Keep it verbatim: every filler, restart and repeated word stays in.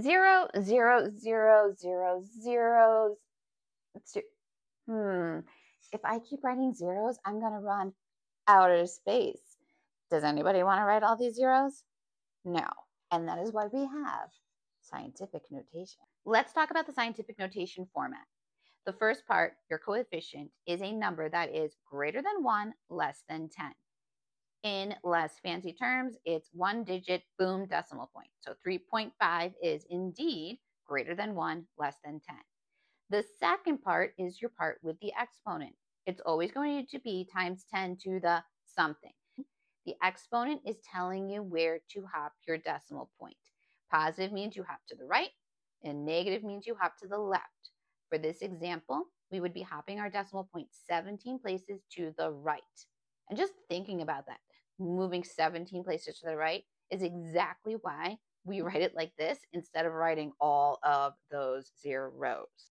zero, zero, zero, zero, zero, zero. Hmm. If I keep writing zeros, I'm going to run outer space. Does anybody want to write all these zeros? No. And that is why we have scientific notation. Let's talk about the scientific notation format. The first part, your coefficient, is a number that is greater than one, less than ten. In less fancy terms, it's one digit, boom, decimal point. So three point five is indeed greater than one, less than ten. The second part is your part with the exponent. It's always going to be times ten to the something. The exponent is telling you where to hop your decimal point. Positive means you hop to the right, and negative means you hop to the left. For this example, we would be hopping our decimal point seventeen places to the right. And just thinking about that, moving seventeen places to the right is exactly why we write it like this instead of writing all of those zeros.